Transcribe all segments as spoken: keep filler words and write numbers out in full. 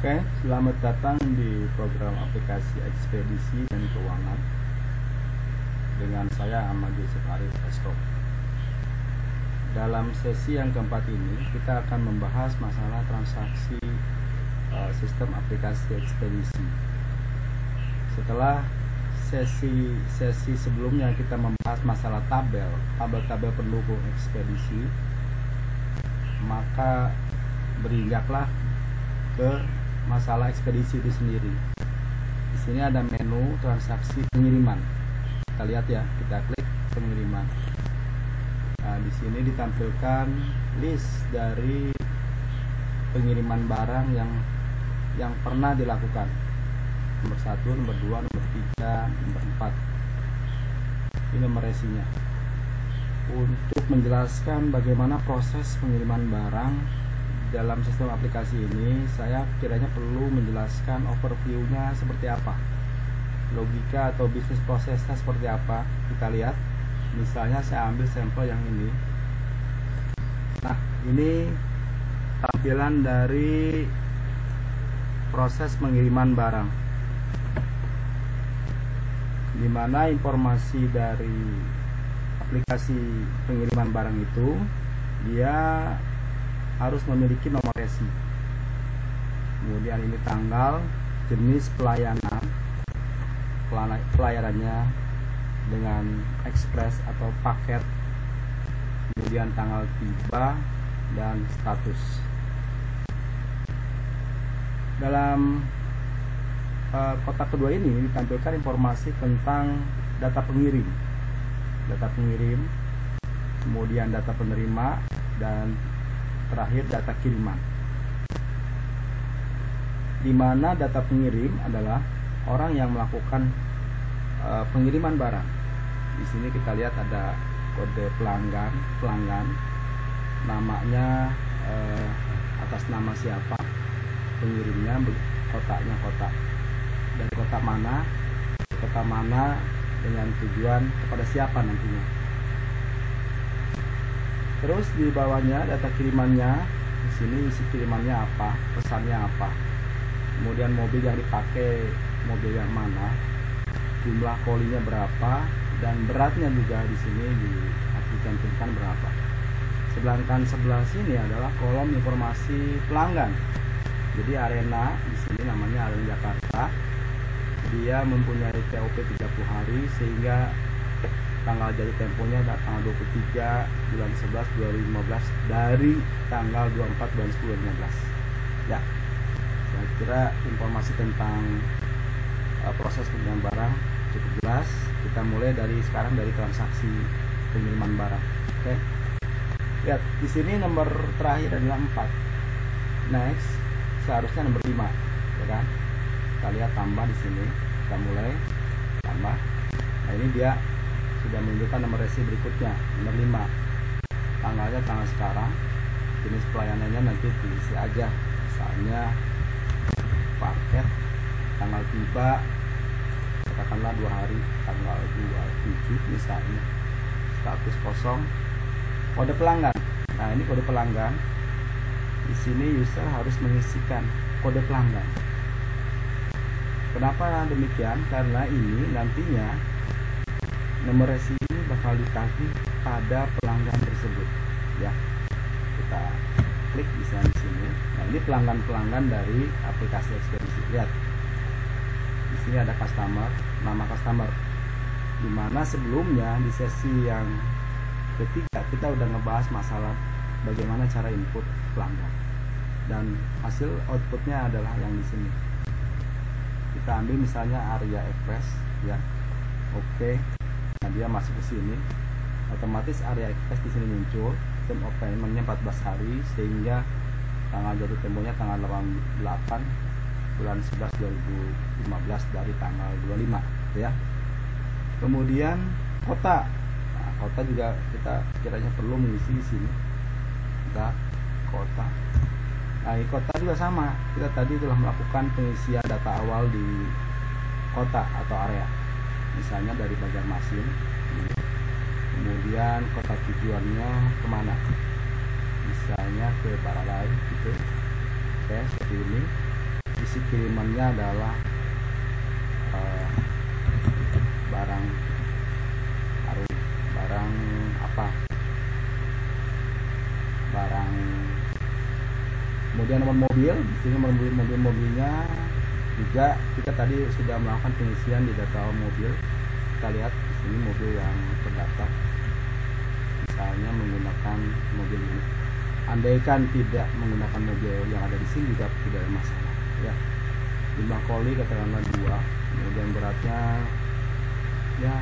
Oke, selamat datang di program aplikasi ekspedisi dan keuangan dengan saya Ahmad Yusuf Arief Eskom. Dalam sesi yang keempat ini kita akan membahas masalah transaksi uh, sistem aplikasi ekspedisi. Setelah sesi-sesi sebelumnya kita membahas masalah tabel, tabel-tabel pendukung ekspedisi, maka berilaklah ke masalah ekspedisi itu sendiri. Di sini ada menu transaksi pengiriman. Kita lihat ya, kita klik pengiriman. Nah, di sini ditampilkan list dari pengiriman barang yang yang pernah dilakukan. Nomor satu, nomor dua, nomor tiga, nomor empat. Ini nomor resinya. Untuk menjelaskan bagaimana proses pengiriman barang dalam sistem aplikasi ini, saya kiranya perlu menjelaskan overview-nya seperti apa, logika atau bisnis prosesnya seperti apa. Kita lihat, misalnya saya ambil sampel yang ini. Nah, ini tampilan dari proses pengiriman barang, dimana informasi dari aplikasi pengiriman barang itu dia harus memiliki nomor resi, kemudian ini tanggal, jenis pelayanan, pelayarannya dengan ekspres atau paket, kemudian tanggal tiba dan status. Dalam uh, kotak kedua ini ditampilkan informasi tentang data pengirim, data pengirim, kemudian data penerima, dan terakhir data kiriman, dimana data pengirim adalah orang yang melakukan e, pengiriman barang. Di sini kita lihat ada kode pelanggan, pelanggan namanya e, atas nama siapa, pengirimnya, kotaknya kotak dari kota mana, kota mana dengan tujuan kepada siapa nantinya. Terus di bawahnya data kirimannya, di sini isi kirimannya apa, pesannya apa, kemudian mobil yang dipakai mobil yang mana, jumlah kolinya berapa, dan beratnya juga di sini dicantumkan berapa. Sedangkan sebelah sini adalah kolom informasi pelanggan. Jadi Arena, di sini namanya Arena Jakarta, dia mempunyai T O P tiga puluh hari sehingga tanggal jadi temponya tanggal dua puluh tiga bulan sebelas dua ribu lima belas dari tanggal dua puluh empat bulan sepuluh dua ribu lima belas. Ya, saya kira informasi tentang uh, proses pengiriman barang cukup jelas. Kita mulai dari sekarang dari transaksi pengiriman barang. Oke, lihat di sini nomor terakhir adalah empat. Next, seharusnya nomor lima, ya kan? Kita lihat tambah di sini. Kita mulai tambah. Nah, ini dia sudah menunjukkan nomor resi berikutnya, nomor lima. Tanggalnya tanggal sekarang, jenis pelayanannya nanti diisi aja, misalnya paket, tanggal tiba katakanlah dua hari, tanggal dua puluh tujuh misalnya, status kosong, kode pelanggan. Nah, ini kode pelanggan, di sini user harus mengisikan kode pelanggan. Kenapa demikian? Karena ini nantinya nomor resi ini bakal ditagih pada pelanggan tersebut, ya. Kita klik di sini. Nah, ini pelanggan-pelanggan dari aplikasi ekspedisi. Lihat, di sini ada customer, nama customer. Dimana sebelumnya di sesi yang ketiga kita udah ngebahas masalah bagaimana cara input pelanggan, dan hasil outputnya adalah yang di sini. Kita ambil misalnya Arya Express, ya. Oke. Okay. Nah, dia masuk ke sini, otomatis Arya Express di sini muncul, term of payment-nya empat belas hari sehingga tanggal jatuh temponya tanggal delapan bulan sebelas dua ribu lima belas dari tanggal dua puluh lima, ya. Kemudian kota, nah, kota juga kita kiranya perlu mengisi di sini. Kita kota. Nah, di kota juga sama. Kita tadi telah melakukan pengisian data awal di kota atau area. Misalnya dari Banjarmasin, kemudian kota tujuannya kemana, misalnya ke Baralai gitu. Oke, seperti ini. isi kirimannya adalah uh, barang barang apa barang kemudian nomor mobil. Di sini nomor mobil-mobilnya juga kita tadi sudah melakukan pengisian di data mobil. Kita lihat di sini mobil yang terdaftar, misalnya menggunakan mobil ini. Andaikan tidak menggunakan mobil yang ada di sini juga tidak ada masalah ya. Jumlah koli katakanlah dua, kemudian beratnya ya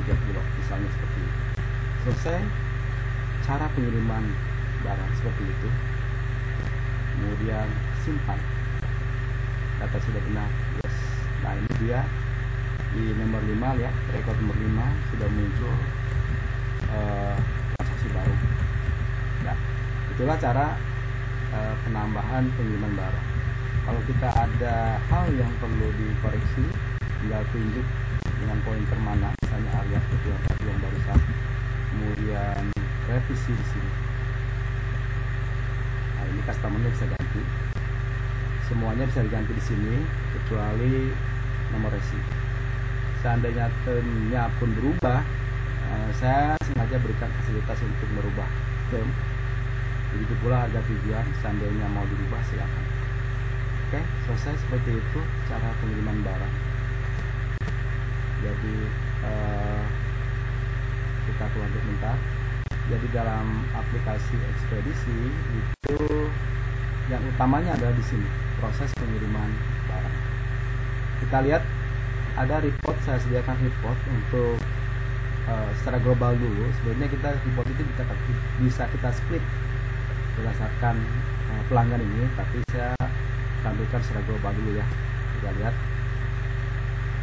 tiga kilo misalnya, seperti itu. Selesai cara pengiriman barang seperti itu, kemudian simpan. Data sudah benar, yes. Nah ini dia di nomor lima ya, rekod nomor lima sudah muncul uh, transaksi baru. Nah, itulah cara uh, penambahan pengiriman barang. Kalau kita ada hal yang perlu dikoreksi, tinggal tunjuk dengan pointer mana, misalnya alias ketua tadi yang barusan, kemudian revisi di sini. Nah ini customernya bisa ganti, semuanya bisa diganti di sini kecuali nomor resi. Seandainya termnya pun berubah, saya sengaja berikan fasilitas untuk merubah term. Begitu pula harga tujuan, seandainya mau dirubah silakan. Oke, selesai. Seperti itu cara pengiriman barang. Jadi eh, kita keluar bentar. Jadi dalam aplikasi ekspedisi itu yang utamanya adalah di sini proses pengiriman barang. Kita lihat ada report, saya sediakan report untuk uh, secara global dulu. Sebenarnya kita report itu kita, bisa kita split berdasarkan uh, pelanggan ini, tapi saya tampilkan secara global dulu ya. Kita lihat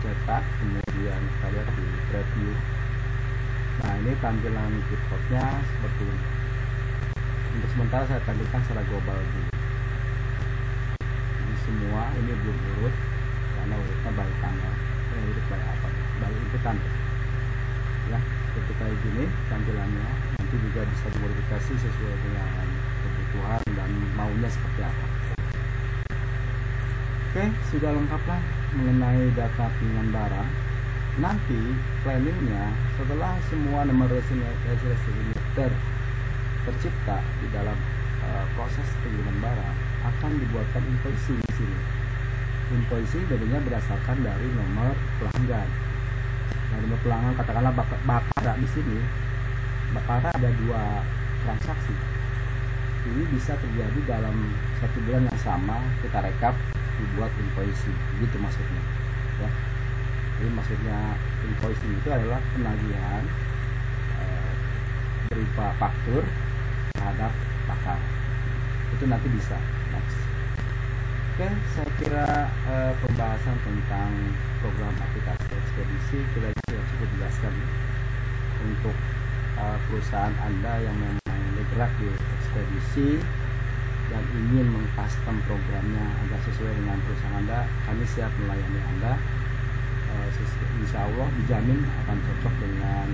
cetak, kemudian kita lihat di preview. Nah ini tampilan reportnya seperti ini. Untuk sementara saya tampilkan secara global dulu. Semua ini belum urut karena urutnya baik tanggal, eh, urut baik apa, baik ikutan ya, seperti kayak gini tampilannya. Nanti juga bisa dimodifikasi sesuai dengan kebutuhan dan maunya seperti apa. Oke, sudah lengkaplah mengenai data pengiriman barang. Nanti planningnya setelah semua nomor resi ini ter tercipta di dalam uh, proses pengiriman barang, akan dibuatkan invoicing di sini. Invoicing tentunya berdasarkan dari nomor pelanggan. Nah, nomor pelanggan katakanlah bak bakara di sini. Bakara ada dua transaksi. Ini bisa terjadi dalam satu bulan yang sama. Kita rekap, dibuat invoicing. Begitu maksudnya. Ya. Jadi maksudnya invoicing itu adalah penagihan eh, berupa faktur terhadap bakara. Itu nanti bisa. Oke, saya kira uh, pembahasan tentang program aplikasi ekspedisi kita sudah cukup jelaskan untuk uh, perusahaan Anda yang memang bergerak di ekspedisi dan ingin mengcustom programnya agar sesuai dengan perusahaan Anda. Kami siap melayani Anda. Uh, insya Allah dijamin akan cocok dengan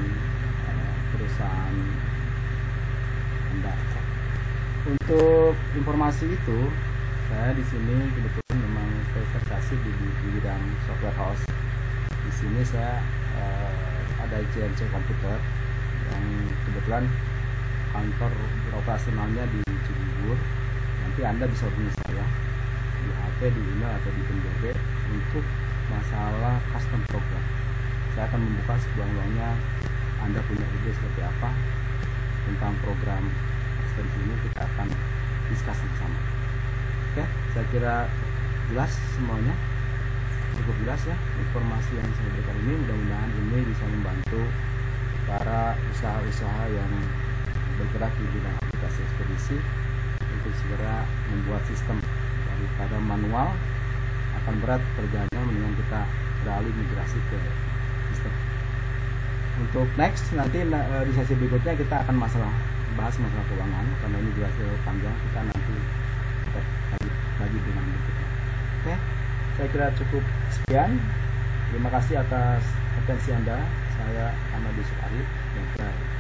uh, perusahaan Anda. Untuk informasi itu, saya di sini kebetulan memang spesialisasi di, di, di bidang software house. Di sini saya uh, ada I C M C komputer yang kebetulan kantor operasionalnya di Cibubur. Nanti Anda bisa hubungi saya di H P, di email atau di B B untuk masalah custom program. Saya akan membuka sebuah-buahnya. Anda punya ide seperti apa tentang program ekstensi ini, kita akan diskusi bersama. Oke, saya kira jelas semuanya, cukup jelas ya informasi yang saya berikan ini. Mudah-mudahan ini bisa membantu para usaha-usaha yang bergerak di bidang aplikasi ekspedisi untuk segera membuat sistem daripada manual. Akan berat kerjanya, mendingan kita beralih migrasi ke sistem. Untuk next nanti di sesi berikutnya kita akan masalah bahas masalah keuangan, karena ini jelas panjang, kita nanti lagi dengan berikutnya. Oke, saya kira cukup sekian. Terima kasih atas atensi Anda. Saya Ahmad Yusuf Arief.